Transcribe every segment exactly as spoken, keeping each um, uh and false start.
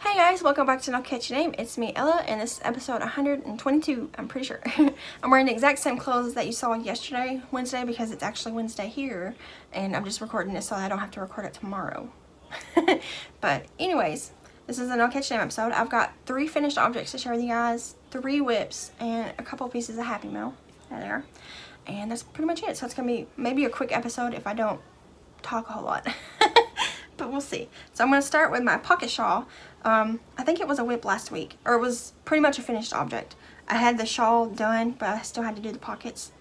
Hi guys, welcome back to No Catchy Name. It's me, Ella, and this is episode one hundred twenty-two, I'm pretty sure. I'm wearing the exact same clothes that you saw yesterday, Wednesday, because it's actually Wednesday here, and I'm just recording this so I don't have to record it tomorrow. But anyways, this is a No Catchy Name episode. I've got three finished objects to share with you guys, three whips, and a couple pieces of Happy Mail. There they are. And that's pretty much it. So it's going to be maybe a quick episode if I don't talk a whole lot. But we'll see. So I'm going to start with my pocket shawl. Um, I think it was a whip last week, or it was pretty much a finished object. I had the shawl done, but I still had to do the pockets.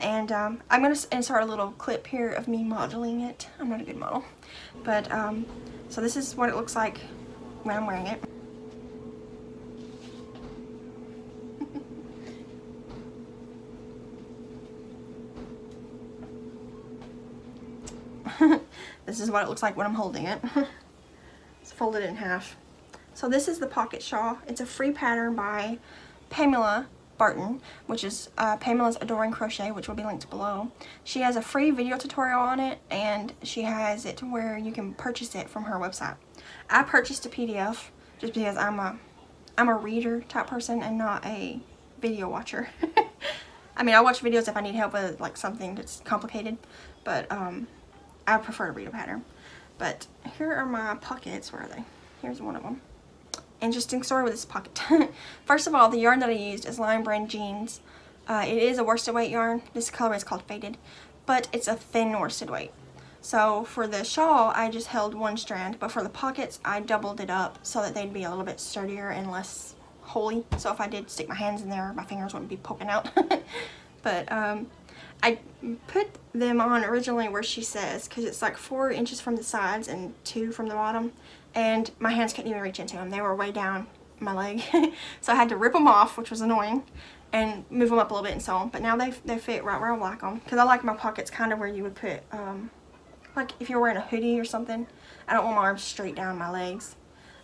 And um, I'm going to insert a little clip here of me modeling it. I'm not a good model. But um, so this is what it looks like when I'm wearing it. This is what it looks like when I'm holding it. It's folded in half. So this is the pocket shawl. It's a free pattern by Pamela Barton, which is uh, Pamela's Adoring Crochet, which will be linked below. She has a free video tutorial on it, and she has it to where you can purchase it from her website. I purchased a P D F just because I'm a I'm a reader type person and not a video watcher. I mean, I watch videos if I need help with like something that's complicated, but um I prefer to read a pattern. But here are my pockets. Where are they? Here's one of them. Interesting story with this pocket. First of all, the yarn that I used is Lion Brand jeans. Uh, it is a worsted weight yarn. This color is called Faded, but it's a thin worsted weight. So for the shawl, I just held one strand, but for the pockets, I doubled it up so that they'd be a little bit sturdier and less holey. So if I did stick my hands in there, my fingers wouldn't be poking out. But um, I put them on originally where she says, because it's like four inches from the sides and two from the bottom, and my hands couldn't even reach into them. They were way down my leg. So I had to rip them off, which was annoying, and move them up a little bit and sew them. But now they, they fit right where I like them, because I like my pockets kind of where you would put, um, like if you're wearing a hoodie or something. I don't want my arms straight down my legs.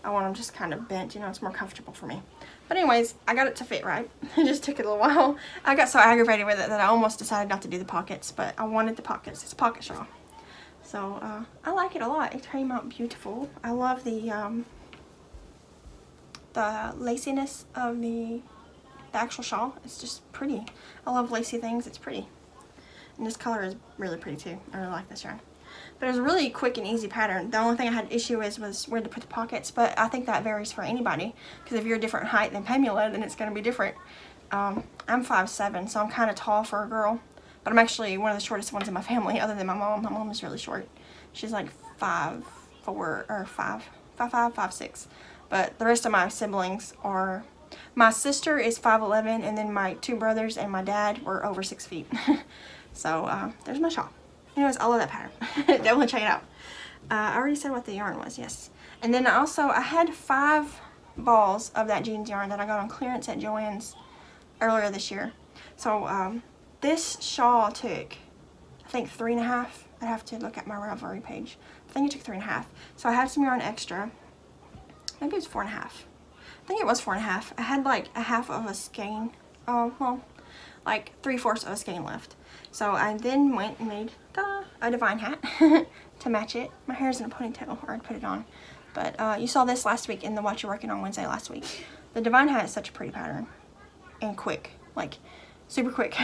I want them just kind of bent, you know, it's more comfortable for me. But anyways, I got it to fit right. It just took it a little while. I got so aggravated with it that I almost decided not to do the pockets, but I wanted the pockets. It's a pocket shawl. So, uh, I like it a lot. It came out beautiful. I love the, um, the laciness of the, the actual shawl. It's just pretty. I love lacy things. It's pretty. And this color is really pretty too. I really like this yarn. But it was a really quick and easy pattern. The only thing I had an issue with was where to put the pockets, but I think that varies for anybody, because if you're a different height than Pamela, then it's going to be different. Um, I'm five seven, so I'm kind of tall for a girl, but I'm actually one of the shortest ones in my family other than my mom. My mom is really short. She's like five four or five, five, five, five, six. But the rest of my siblings are... My sister is five eleven, and then my two brothers and my dad were over six feet. So uh, there's my shawl. Anyways, I love that pattern. Definitely check it out. Uh, I already said what the yarn was, yes. And then also, I had five balls of that jeans yarn that I got on clearance at Joann's earlier this year. So, um, this shawl took, I think, three and a half. I'd have to look at my Ravelry page. I think it took three and a half. So, I had some yarn extra. Maybe it was four and a half. I think it was four and a half. I had, like, a half of a skein. Oh, well, like, three-fourths of a skein left. So I then went and made ta a Divine Hat to match it. My hair's in a ponytail, or I'd put it on. But uh, you saw this last week in the What You're Working On Wednesday last week. The Divine Hat is such a pretty pattern. And quick. Like, super quick.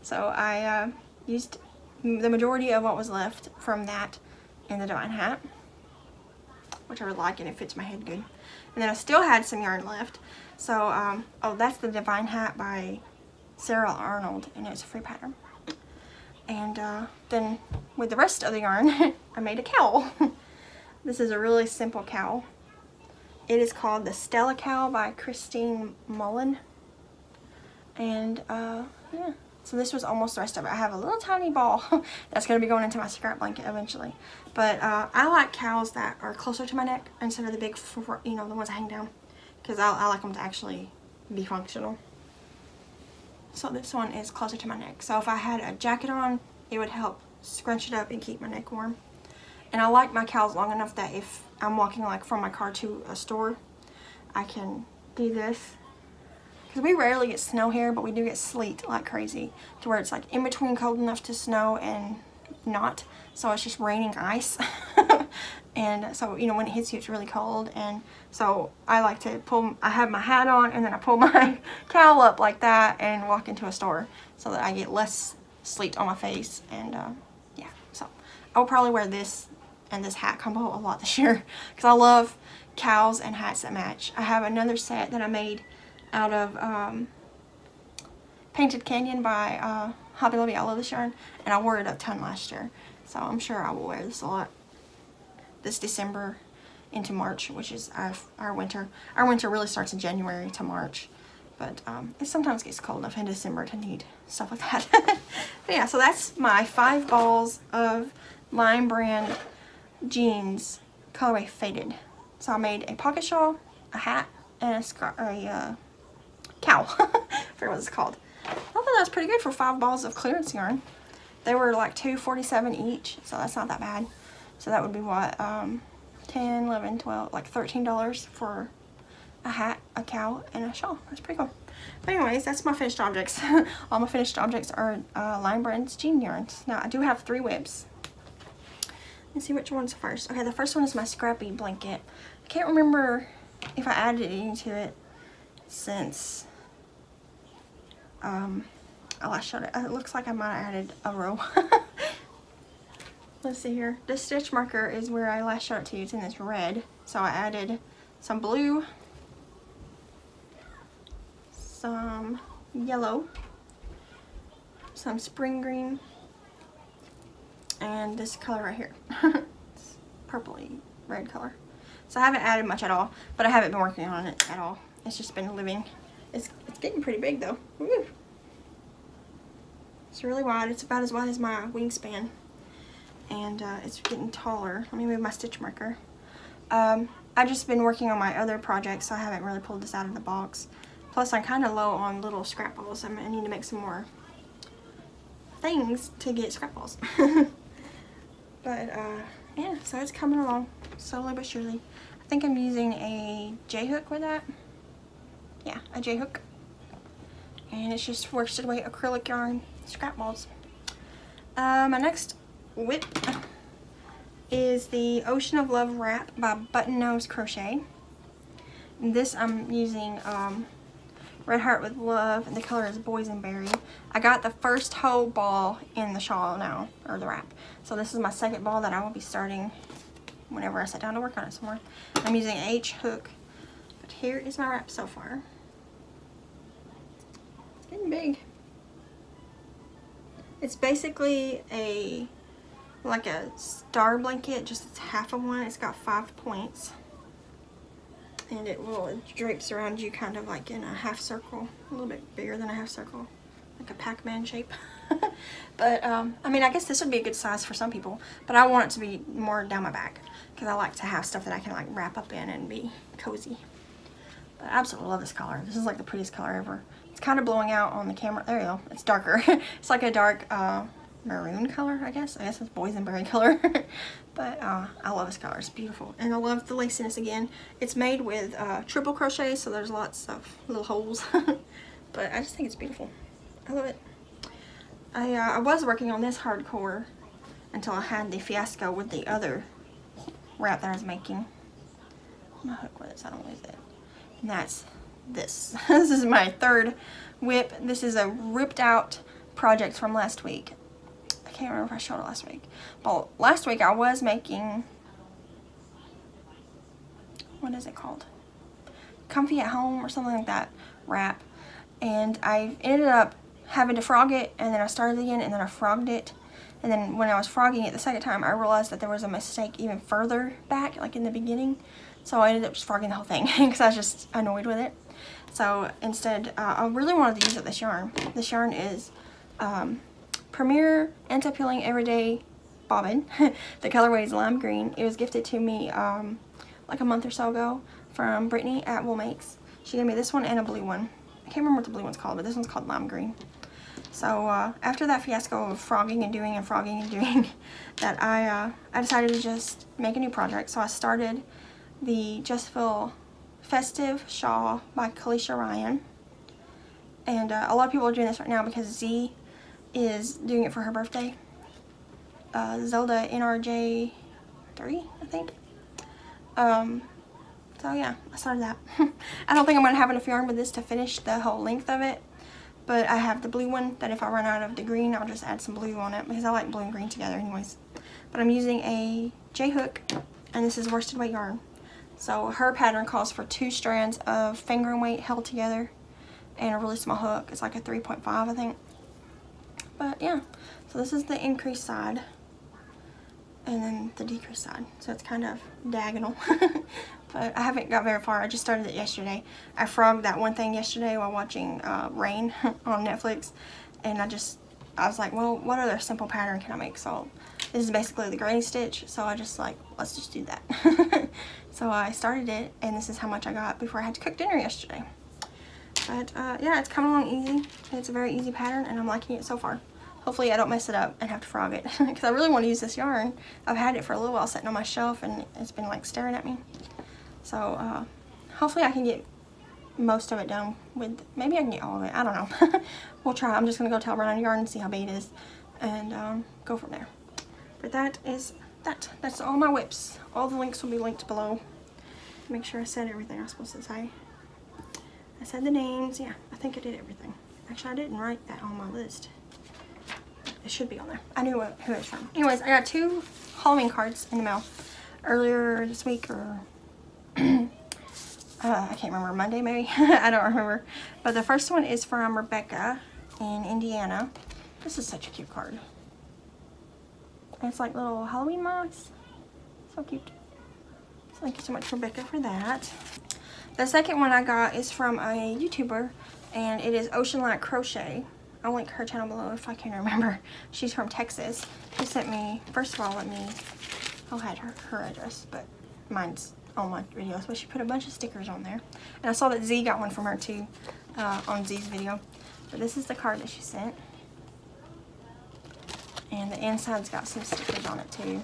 So I uh, used the majority of what was left from that in the Divine Hat, which I would like, and it fits my head good. And then I still had some yarn left. So, um, oh, that's the Divine Hat by Sarah Arnold, and it's a free pattern. And uh, then with the rest of the yarn, I made a cowl. This is a really simple cowl. It is called the Stella Cowl by Kristine Mullen. And uh, yeah, so this was almost the rest of it. I have a little tiny ball that's going to be going into my scrap blanket eventually. But uh, I like cowls that are closer to my neck instead of the big, you know, the ones I hang down. Because I, I like them to actually be functional. So this one is closer to my neck. So if I had a jacket on, it would help scrunch it up and keep my neck warm. And I like my cowls long enough that if I'm walking like from my car to a store, I can do this. Because we rarely get snow here, but we do get sleet like crazy. To where it's like in between cold enough to snow and not. So it's just raining ice. And so, you know, when it hits you, it's really cold. And so I like to pull, I have my hat on and then I pull my cowl up like that and walk into a store so that I get less sleet on my face. And uh, yeah, so I'll probably wear this and this hat combo a lot this year because I love cowls and hats that match. I have another set that I made out of um, Painted Canyon by uh, Hobby Lobby. I love this yarn and I wore it a ton last year. So I'm sure I will wear this a lot this December into March, which is our, our winter. Our winter really starts in January to March, but um, it sometimes gets cold enough in December to need stuff like that. But yeah, so that's my five balls of Lion Brand jeans, colorway faded. So I made a pocket shawl, a hat, and a, a uh, cowl. I forget what it's called. I thought that was pretty good for five balls of clearance yarn. They were like two forty-seven each, so that's not that bad. So that would be what, um, ten, eleven, twelve, like thirteen dollars for a hat, a cowl, and a shawl. That's pretty cool. But anyways, that's my finished objects. All my finished objects are uh, Lion Brand's jean yarns. Now, I do have three webs. Let's see which one's first. Okay, the first one is my scrappy blanket. I can't remember if I added anything to it since um, I last showed it. It looks like I might have added a row. Let's see here. This stitch marker is where I last showed it to you. It's in this red. So I added some blue, some yellow, some spring green, and this color right here. It's purpley red color. So I haven't added much at all, but I haven't been working on it at all. It's just been living. It's, it's getting pretty big though. Woo. It's really wide. It's about as wide as my wingspan. And uh, it's getting taller. Let me move my stitch marker. Um, I've just been working on my other projects, so I haven't really pulled this out of the box. Plus, I'm kind of low on little scrap balls. I, mean, I need to make some more things to get scrap balls. But uh, yeah, so it's coming along slowly but surely. I think I'm using a J hook with that. Yeah, a J hook, and it's just worsted weight acrylic yarn scrap balls. Uh, my next whip is the Ocean of Love Wrap by Button Nose Crochet. And this I'm using um, Red Heart with Love, and the color is Boysenberry. I got the first whole ball in the shawl now, or the wrap. So this is my second ball that I will be starting whenever I sit down to work on it some more. I'm using an H hook, but here is my wrap so far. It's getting big. It's basically a like a star blanket, just it's half of one. It's got five points and it will it drapes around you kind of like in a half circle, a little bit bigger than a half circle, like a Pac-Man shape. But um I mean, I guess this would be a good size for some people, but I want it to be more down my back because I like to have stuff that I can like wrap up in and be cozy. But I absolutely love this color. This is like the prettiest color ever. It's kind of blowing out on the camera. There you go, it's darker. It's like a dark uh maroon color, I guess. I guess it's boysenberry color. But uh, I love this color. It's beautiful. And I love the laciness again. It's made with uh, triple crochet, so there's lots of little holes. But I just think it's beautiful. I love it. I, uh, I was working on this hardcore until I had the fiasco with the other wrap that I was making. I'm gonna hook with it so I don't lose it. And that's this. This is my third whip. This is a ripped out project from last week. I can't remember if I showed it last week. Well, last week I was making, what is it called? Comfy at Home or something like that wrap. And I ended up having to frog it, and then I started again, and then I frogged it. And then when I was frogging it the second time, I realized that there was a mistake even further back, like in the beginning. So I ended up just frogging the whole thing because I was just annoyed with it. So instead, uh, I really wanted to use up this yarn. This yarn is um, Premier Anti-Pilling Everyday Bobbin. The colorway is lime green. It was gifted to me um, like a month or so ago from Brittany at Wool Makes. She gave me this one and a blue one. I can't remember what the blue one's called, but this one's called lime green. So uh, after that fiasco of frogging and doing and frogging and doing, that I uh, I decided to just make a new project. So I started the Just Feel Festive Shawl by Caleisha Ryan. And uh, a lot of people are doing this right now because Z is doing it for her birthday. uh, Zelda nrj three, I think. Um, so yeah, I started that. I don't think I'm going to have enough yarn with this to finish the whole length of it, but I have the blue one that if I run out of the green, I'll just add some blue on it because I like blue and green together anyways. But I'm using a J-hook, and this is worsted weight yarn. So her pattern calls for two strands of fingering weight held together and a really small hook. It's like a three point five, I think. But yeah, so this is the increase side and then the decrease side. So it's kind of diagonal. But I haven't got very far. I just started it yesterday. I frogged that one thing yesterday while watching uh, Rain on Netflix. And I just, I was like, well, what other simple pattern can I make? So this is basically the granny stitch. So I just like, let's just do that. So I started it, and this is how much I got before I had to cook dinner yesterday. But uh, yeah, it's coming along easy. It's a very easy pattern, and I'm liking it so far. Hopefully I don't mess it up and have to frog it, because I really want to use this yarn. I've had it for a little while sitting on my shelf, and it's been like staring at me. So uh, hopefully I can get most of it done with, maybe I can get all of it, I don't know. We'll try. I'm just going to go tell run on yarn and see how big it is, and um, go from there. But that is that. That's all my whips. All the links will be linked below. Make sure I said everything I was supposed to say. I said the names. Yeah, I think I did everything. Actually, I didn't write that on my list. It should be on there. I knew who it was from. Anyways, I got two Halloween cards in the mail earlier this week, or uh, I can't remember, Monday maybe? I don't remember. But the first one is from Rebecca in Indiana. This is such a cute card. It's like little Halloween mice. So cute. So thank you so much, Rebecca, for that. The second one I got is from a YouTuber, and it is Ocean Light Crochet. I'll link her channel below if I can remember. She's from Texas. She sent me, first of all, let me, I'll add her, her address, but mine's on my videos, but she put a bunch of stickers on there. And I saw that Z got one from her too, uh, on Z's video. But this is the card that she sent. And the inside's got some stickers on it too.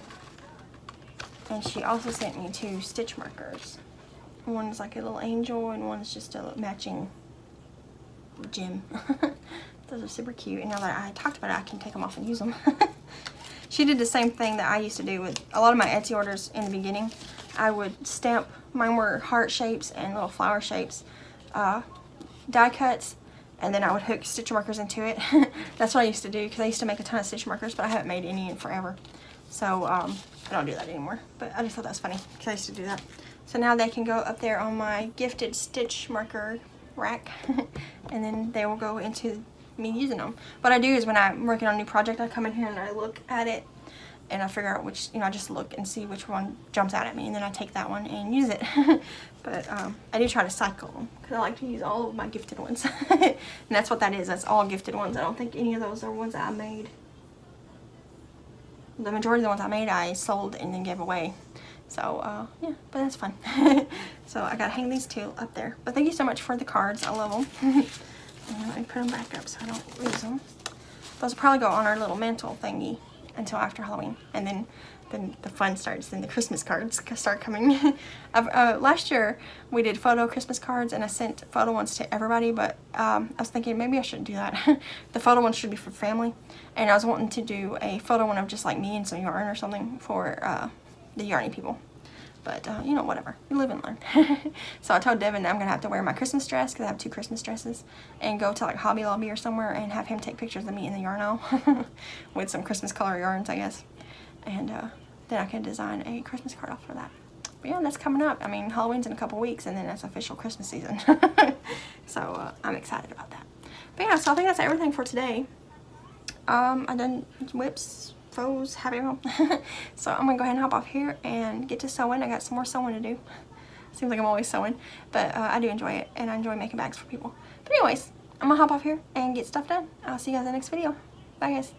And she also sent me two stitch markers. One is like a little angel, and one is just a matching gem. Those are super cute, and now that I talked about it, I can take them off and use them. She did the same thing that I used to do with a lot of my Etsy orders in the beginning. I would stamp, mine were heart shapes and little flower shapes, uh, die cuts, and then I would hook stitch markers into it. That's what I used to do, because I used to make a ton of stitch markers, but I haven't made any in forever. So um, I don't do that anymore, but I just thought that was funny, because I used to do that. So now they can go up there on my gifted stitch marker rack, and then they will go into me using them. What I do is when I'm working on a new project, I come in here and I look at it, and I figure out which, you know, I just look and see which one jumps out at me, and then I take that one and use it. But um, I do try to cycle them, because I like to use all of my gifted ones. And that's what that is. That's all gifted ones. I don't think any of those are ones that I made. The majority of the ones I made, I sold and then gave away. So, uh, yeah, but that's fun. So I gotta hang these two up there. But thank you so much for the cards. I love them. And I put them back up so I don't lose them. Those will probably go on our little mantle thingy until after Halloween. And then, then the fun starts. Then the Christmas cards start coming. I've, uh, last year, we did photo Christmas cards, and I sent photo ones to everybody. But um, I was thinking maybe I shouldn't do that. The photo ones should be for family. And I was wanting to do a photo one of just like me and some yarn or something for... Uh, the yarny people, but uh, you know, whatever, you live and learn. So I told Devin that I'm gonna have to wear my Christmas dress, because I have two Christmas dresses, and go to like Hobby Lobby or somewhere and have him take pictures of me in the yarn aisle with some Christmas color yarns, I guess, and uh, then I can design a Christmas card off for that. But yeah, that's coming up. I mean, Halloween's in a couple weeks, and then that's official Christmas season. So uh, I'm excited about that. But yeah, so I think that's everything for today. um I done whips, foes, happy home. So I'm gonna go ahead and hop off here and get to sewing. I got some more sewing to do. Seems like I'm always sewing, but uh, I do enjoy it, and I enjoy making bags for people. But anyways, I'm gonna hop off here and get stuff done. I'll see you guys in the next video. Bye guys.